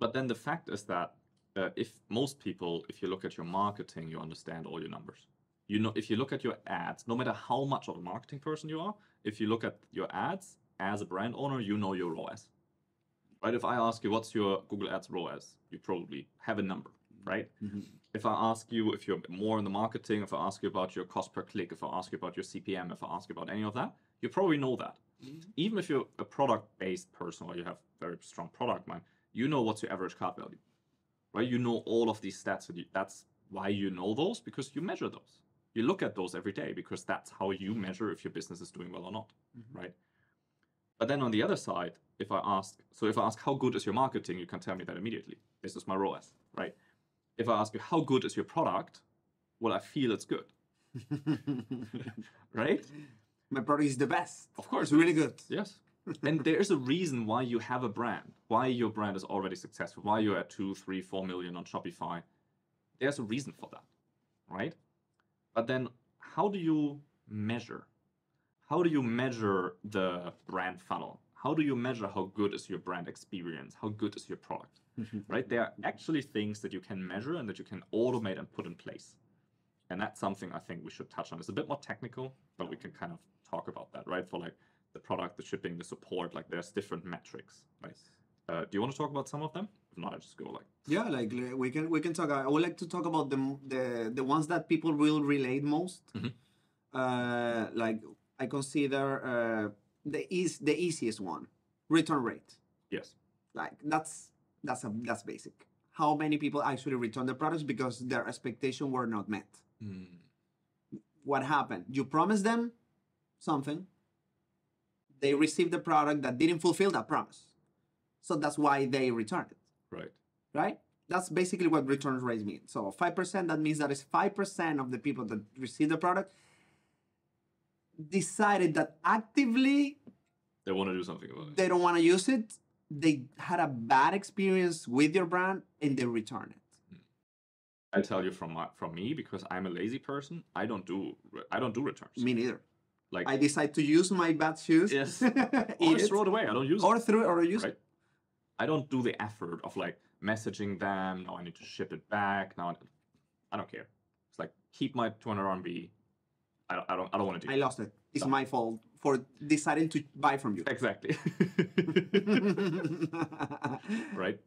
But then the fact is that if you look at your marketing, you understand all your numbers. You know, if you look at your ads, no matter how much of a marketing person you are, if you look at your ads as a brand owner, you know your ROAS. Right? If I ask you, what's your Google Ads ROAS? You probably have a number, right? Mm-hmm. If I ask you, if you're more in the marketing, if I ask you about your cost per click, if I ask you about your CPM, if I ask you about any of that, you probably know that. Mm-hmm. Even if you're a product-based person or you have very strong product mind, you know what's your average cart value, right? You know all of these stats. That's why you know those, because you measure those. You look at those every day because that's how you measure if your business is doing well or not, mm-hmm. right? But then on the other side, if I ask how good is your marketing, you can tell me that immediately. This is my ROAS, right? If I ask you how good is your product, well, I feel it's good, right? My product is the best. Of course, it's really good. Yes, and there is a reason why you have a brand, why your brand is already successful, why you're at 2, 3, 4 million on Shopify. There's a reason for that, right? But then, how do you measure? How do you measure the brand funnel? How do you measure how good is your brand experience? How good is your product, right? There are actually things that you can measure and that you can automate and put in place. And that's something I think we should touch on. It's a bit more technical, but we can kind of talk about that, right? For like the product, the shipping, the support, like there's different metrics, right? Do you want to talk about some of them? If not, I just go like... Yeah, like we can talk. I would like to talk about the ones that people will relate most. Mm-hmm. Like... I consider the easiest one, return rate. Yes. Like that's basic. How many people actually return the products because their expectations were not met? Mm. What happened? You promised them something. They received the product that didn't fulfill that promise. So that's why they returned it. Right. Right? That's basically what return rate means. So 5%, that means that it's 5% of the people that received the product decided that actively they want to do something about it. They don't want to use it. They had a bad experience with your brand and they return it. I tell you from me because I'm a lazy person. I don't do returns. Me neither. Like I decide to use my bad shoes. Yes. Or just throw it away. I don't use it. Or use it. I don't do the effort of like messaging them. Now I need to ship it back. Now I don't care. It's like keep my 200 RMB. I don't want to do it. I lost it. It's my fault for deciding to buy from you. Exactly. Right?